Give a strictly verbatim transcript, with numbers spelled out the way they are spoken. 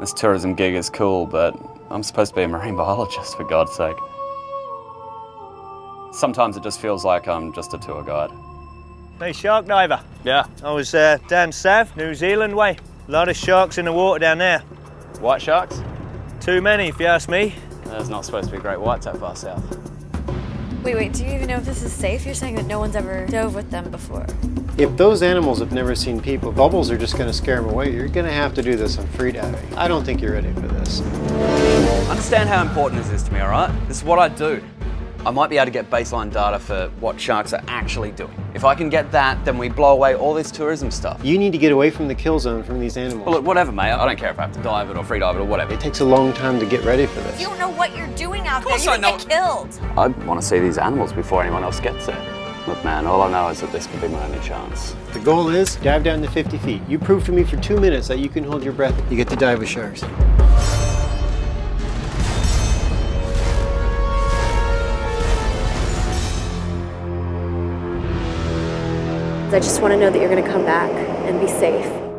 This tourism gig is cool, but I'm supposed to be a marine biologist, for God's sake. Sometimes it just feels like I'm just a tour guide. Hey, shark diver. Yeah. I was uh, down south, New Zealand way. A lot of sharks in the water down there. White sharks? Too many, if you ask me. There's not supposed to be great whites that far south. Wait, wait, do you even know if this is safe? You're saying that no one's ever dove with them before. If those animals have never seen people, bubbles are just going to scare them away. You're going to have to do this on free diving. I don't think you're ready for this. Understand how important this is to me, all right? This is what I do. I might be able to get baseline data for what sharks are actually doing. If I can get that, then we blow away all this tourism stuff. You need to get away from the kill zone from these animals. Well, look, whatever, mate. I don't care if I have to dive it or free dive it or whatever. It takes a long time to get ready for this. You don't know what you're doing out there. You can get killed. I want to see these animals before anyone else gets there. Look, man, all I know is that this could be my only chance. The goal is dive down to fifty feet. You prove to me for two minutes that you can hold your breath. You get to dive with sharks. I just want to know that you're going to come back and be safe.